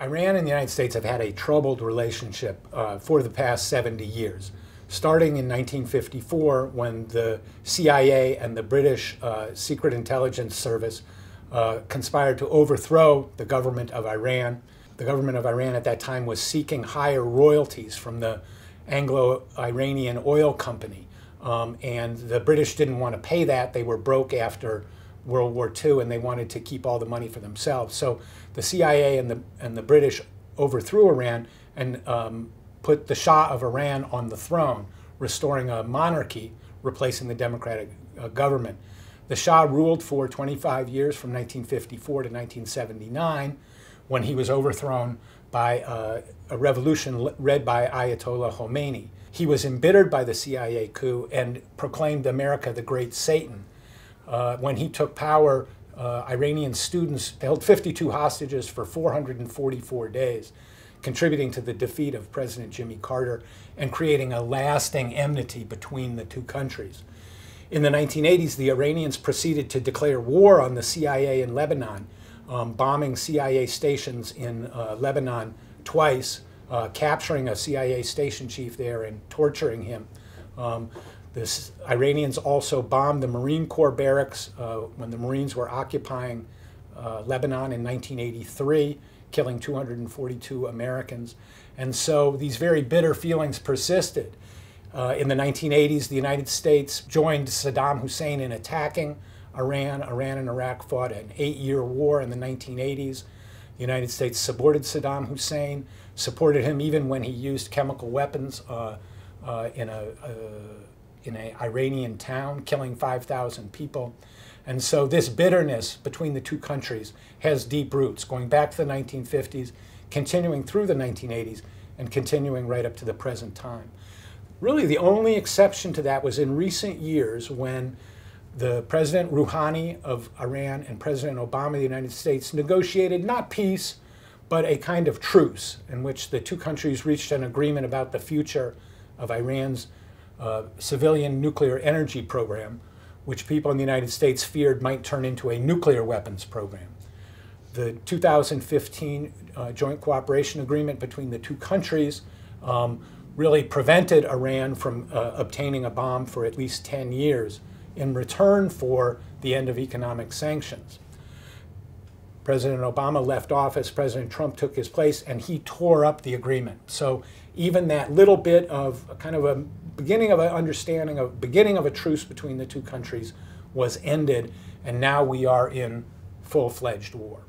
Iran and the United States have had a troubled relationship for the past 70 years, starting in 1954 when the CIA and the British Secret Intelligence Service conspired to overthrow the government of Iran. The government of Iran at that time was seeking higher royalties from the Anglo-Iranian Oil Company, and the British didn't want to pay that. They were broke after World War II, and they wanted to keep all the money for themselves. So the CIA and the British overthrew Iran and put the Shah of Iran on the throne, restoring a monarchy, replacing the democratic government. The Shah ruled for 25 years from 1954 to 1979 when he was overthrown by a revolution led by Ayatollah Khomeini. He was embittered by the CIA coup and proclaimed America the Great Satan. When he took power, Iranian students held 52 hostages for 444 days, contributing to the defeat of President Jimmy Carter and creating a lasting enmity between the two countries. In the 1980s, the Iranians proceeded to declare war on the CIA in Lebanon, bombing CIA stations in Lebanon twice, capturing a CIA station chief there and torturing him. The Iranians also bombed the Marine Corps barracks when the Marines were occupying Lebanon in 1983, killing 242 Americans. And so these very bitter feelings persisted. In the 1980s, the United States joined Saddam Hussein in attacking Iran. Iran and Iraq fought an 8-year war in the 1980s. The United States supported Saddam Hussein, supported him even when he used chemical weapons in an Iranian town, killing 5,000 people. And so this bitterness between the two countries has deep roots, going back to the 1950s, continuing through the 1980s, and continuing right up to the present time. Really, the only exception to that was in recent years when the President Rouhani of Iran and President Obama of the United States negotiated not peace, but a kind of truce in which the two countries reached an agreement about the future of Iran's civilian nuclear energy program, which people in the United States feared might turn into a nuclear weapons program. The 2015 joint cooperation agreement between the two countries really prevented Iran from obtaining a bomb for at least 10 years in return for the end of economic sanctions. President Obama left office, President Trump took his place, and he tore up the agreement. So even that little bit of kind of a beginning of an understanding, of beginning of a truce between the two countries was ended, and now we are in full-fledged war.